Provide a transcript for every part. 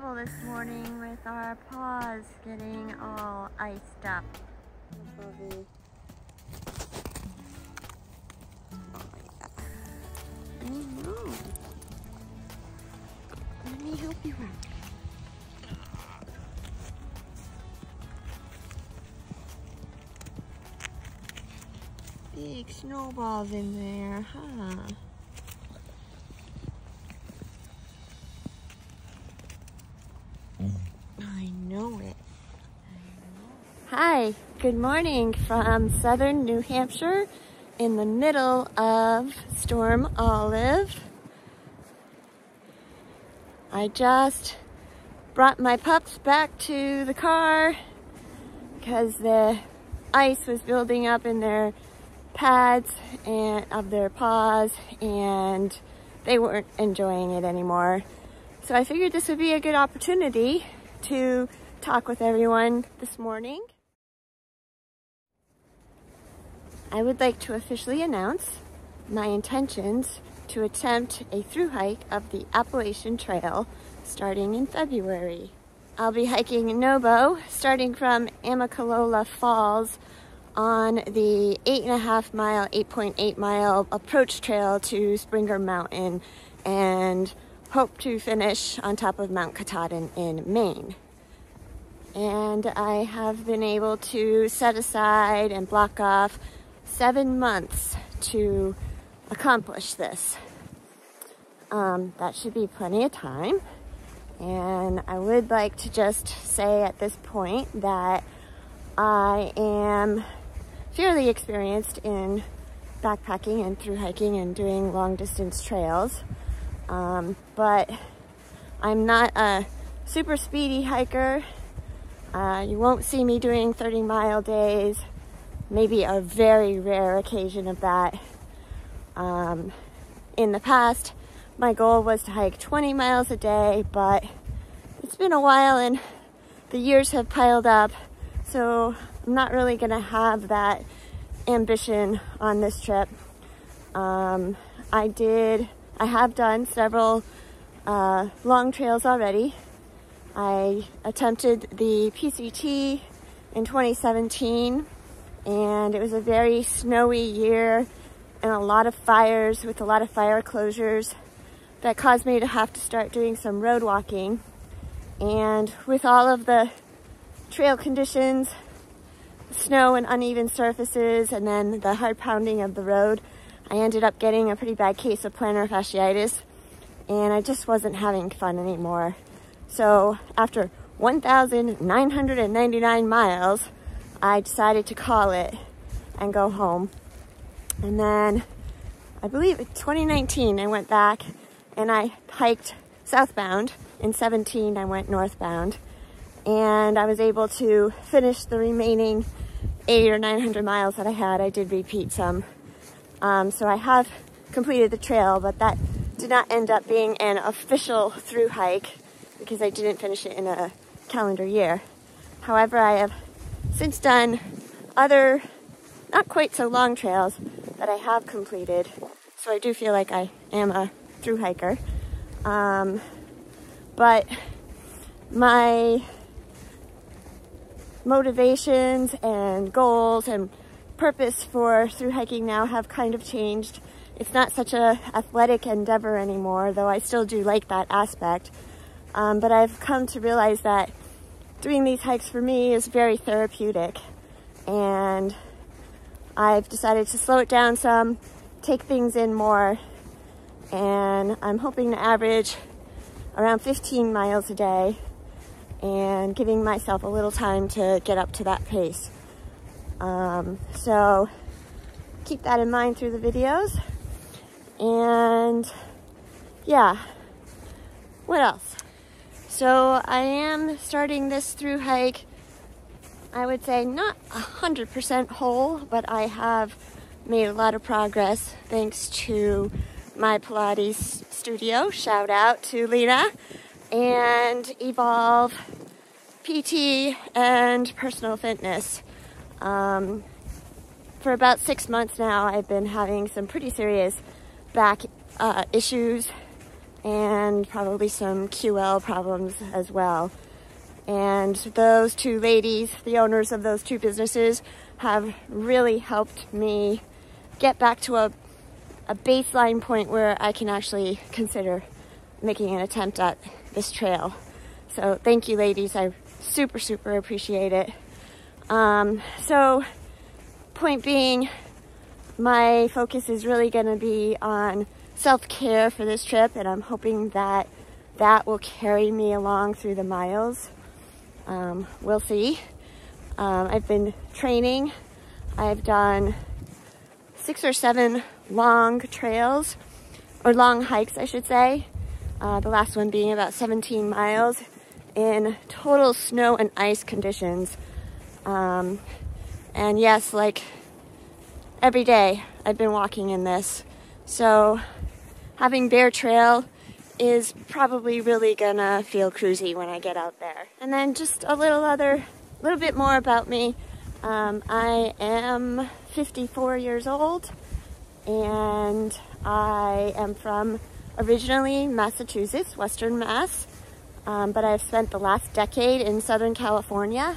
trouble this morning with our paws getting all iced up. Let me move. Let me help you out. Big snowballs in there, huh? I know it. Hi, good morning from southern New Hampshire in the middle of Storm Olive. I just brought my pups back to the car because the ice was building up in their pads and of their paws, and they weren't enjoying it anymore. So I figured this would be a good opportunity to talk with everyone this morning. I would like to officially announce my intentions to attempt a thru hike of the Appalachian Trail starting in February. I'll be hiking NOBO starting from Amicalola Falls on the 8.8 mile approach trail to Springer Mountain, and hope to finish on top of Mount Katahdin in Maine. And I have been able to set aside and block off 7 months to accomplish this. That should be plenty of time. And I would like to just say at this point that I am fairly experienced in backpacking and through hiking and doing long distance trails, but I'm not a super speedy hiker. You won't see me doing 30-mile days, maybe a very rare occasion of that. In the past, my goal was to hike 20 miles a day, but it's been a while and the years have piled up, so I'm not really gonna have that ambition on this trip. I have done several long trails already. I attempted the PCT in 2017, and it was a very snowy year and a lot of fires with a lot of fire closures that caused me to have to start doing some road walking. And with all of the trail conditions, snow and uneven surfaces, and then the hard pounding of the road, I ended up getting a pretty bad case of plantar fasciitis, and I just wasn't having fun anymore. So after 1,999 miles, I decided to call it and go home. And then I believe in 2019, I went back and I hiked southbound. In 2017, I went northbound. And I was able to finish the remaining 800 or 900 miles that I had. I did repeat some. So I have completed the trail, but that did not end up being an official through hike because I didn't finish it in a calendar year. However, I have since done other, not quite so long trails that I have completed. So I do feel like I am a through hiker. But my motivations and goals and purpose for through hiking now have kind of changed. It's not such an athletic endeavor anymore, though I still do like that aspect. But I've come to realize that doing these hikes for me is very therapeutic. And I've decided to slow it down some, take things in more, and I'm hoping to average around 15 miles a day and giving myself a little time to get up to that pace. So keep that in mind through the videos. And yeah, what else? So I am starting this through hike, I would say not 100% whole, but I have made a lot of progress thanks to my Pilates studio, shout out to Lena, and Evolve PT and personal fitness. For about 6 months now, I've been having some pretty serious back issues and probably some QL problems as well. And those two ladies, the owners of those two businesses, have really helped me get back to a baseline point where I can actually consider making an attempt at this trail. So thank you, ladies. I super, super appreciate it. So point being, my focus is really going to be on self-care for this trip, and I'm hoping that that will carry me along through the miles. We'll see. I've been training. I've done 6 or 7 long trails, or long hikes, I should say. The last one being about 17 miles in total snow and ice conditions. And yes, like every day I've been walking in this. So having bare trail is probably really gonna feel cruisy when I get out there. And then just a little bit more about me. I am 54 years old, and I am from originally Massachusetts, Western Mass, but I've spent the last decade in Southern California.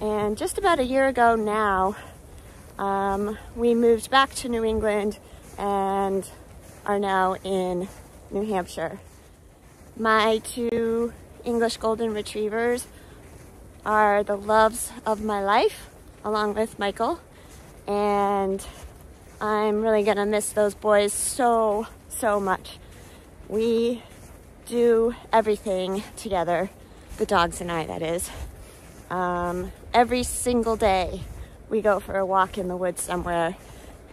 And just about a year ago now, we moved back to New England and are now in New Hampshire. My two English Golden Retrievers are the loves of my life, along with Michael. And I'm really gonna miss those boys so, so much. We do everything together, the dogs and I, that is. Every single day we go for a walk in the woods somewhere,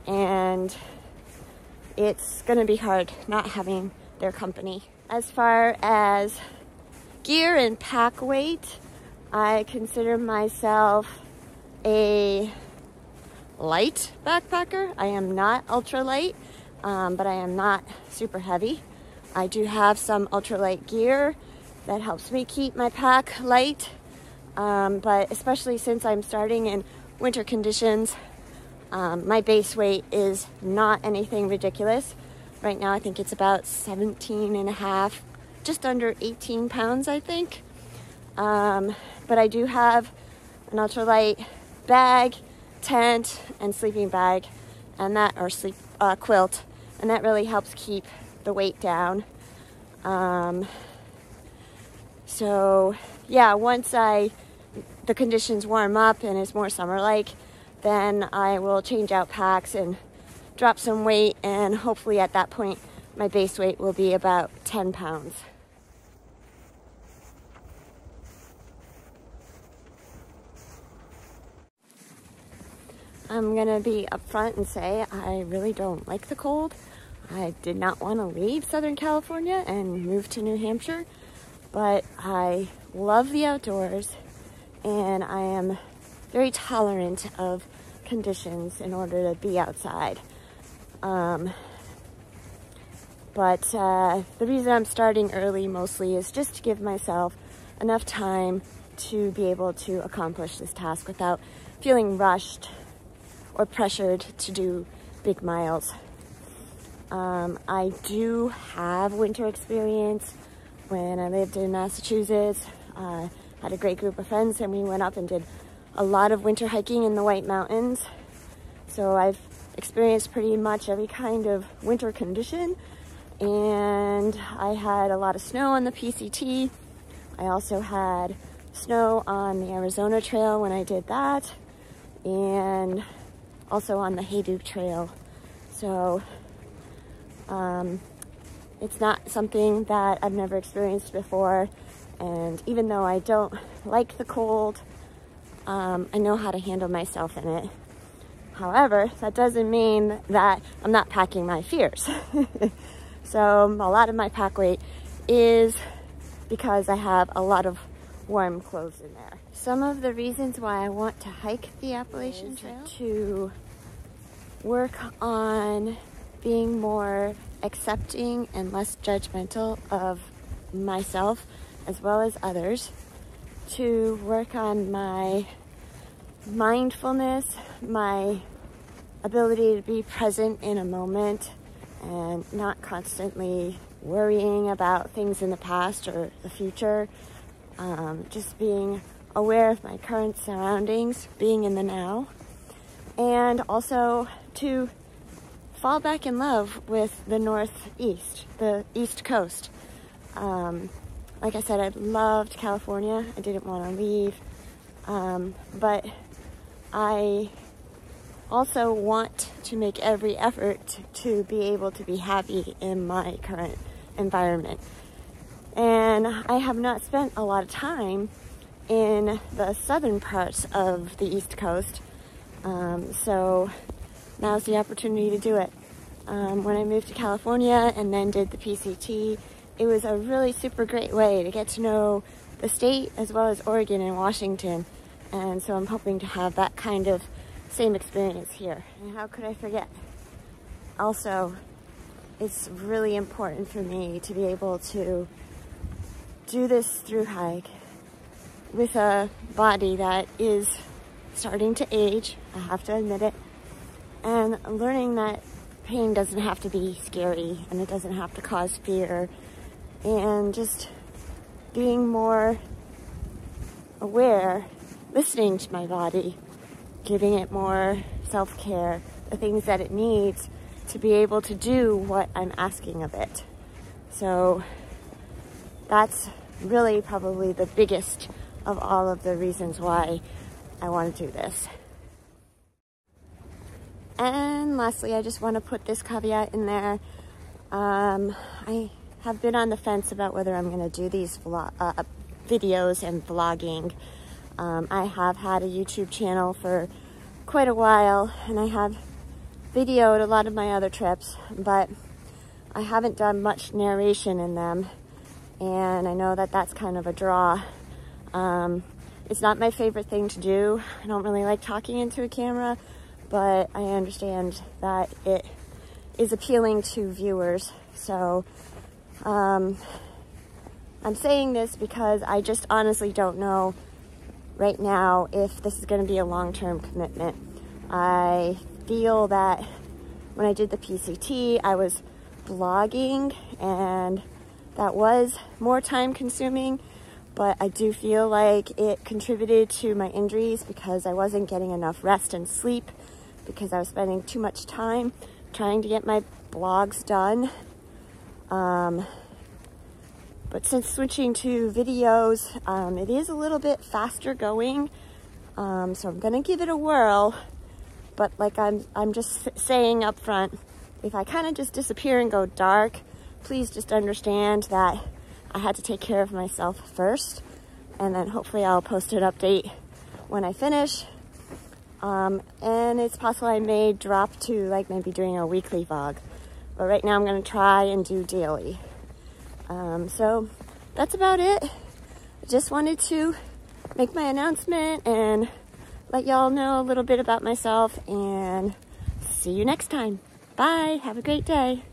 and it's gonna be hard not having their company. As far as gear and pack weight, I consider myself a light backpacker. I am not ultra light, but I am not super heavy. I do have some ultralight gear that helps me keep my pack light. But especially since I'm starting in winter conditions, my base weight is not anything ridiculous. Right now I think it's about 17.5, just under 18 pounds, I think. But I do have an ultralight bag, tent, and sleeping bag, and that, or sleep quilt, and that really helps keep the weight down. So yeah, once the conditions warm up and it's more summer-like, then I will change out packs and drop some weight, and hopefully at that point my base weight will be about 10 pounds. I'm gonna be upfront and say I really don't like the cold. I did not want to leave Southern California and move to New Hampshire, but I love the outdoors, and I am very tolerant of conditions in order to be outside. The reason I'm starting early mostly is just to give myself enough time to be able to accomplish this task without feeling rushed or pressured to do big miles. I do have winter experience. When I lived in Massachusetts, I had a great group of friends, and we went up and did a lot of winter hiking in the White Mountains. So I've experienced pretty much every kind of winter condition, and I had a lot of snow on the PCT. I also had snow on the Arizona Trail when I did that, and also on the Hayduke Trail. So it's not something that I've never experienced before, and even though I don't like the cold, I know how to handle myself in it. However, that doesn't mean that I'm not packing my fears. So a lot of my pack weight is because I have a lot of warm clothes in there. Some of the reasons why I want to hike the Appalachian Trail to work on being more accepting and less judgmental of myself as well as others, to work on my mindfulness, my ability to be present in a moment and not constantly worrying about things in the past or the future, just being aware of my current surroundings, being in the now, and also to fall back in love with the Northeast, the East Coast. Like I said, I loved California. I didn't want to leave, but I also want to make every effort to be able to be happy in my current environment. And I have not spent a lot of time in the southern parts of the East Coast, so now's the opportunity to do it. When I moved to California and then did the PCT, it was a really super great way to get to know the state as well as Oregon and Washington, and so I'm hoping to have that kind of same experience here. And how could I forget? Also, it's really important for me to be able to do this through hike with a body that is starting to age, I have to admit it, and learning that pain doesn't have to be scary and it doesn't have to cause fear, and just being more aware, listening to my body, giving it more self-care, the things that it needs to be able to do what I'm asking of it. So that's really probably the biggest of all of the reasons why I want to do this. And lastly, I just want to put this caveat in there. I have been on the fence about whether I'm going to do these videos and vlogging. I have had a YouTube channel for quite a while, and I have videoed a lot of my other trips, but I haven't done much narration in them, and I know that that's kind of a draw. It's not my favorite thing to do. I don't really like talking into a camera, but I understand that it is appealing to viewers. So I'm saying this because I just honestly don't know right now if this is going to be a long-term commitment. I feel that when I did the PCT, I was blogging, and that was more time-consuming, but I do feel like it contributed to my injuries because I wasn't getting enough rest and sleep because I was spending too much time trying to get my blogs done. But since switching to videos, it is a little bit faster going, so I'm gonna give it a whirl. But like I'm just saying up front, if I kind of just disappear and go dark, please just understand that I had to take care of myself first, and then hopefully I'll post an update when I finish. And it's possible I may drop to like maybe doing a weekly vlog, but right now I'm gonna try and do daily. So that's about it. I just wanted to make my announcement and let y'all know a little bit about myself, and see you next time. Bye. Have a great day.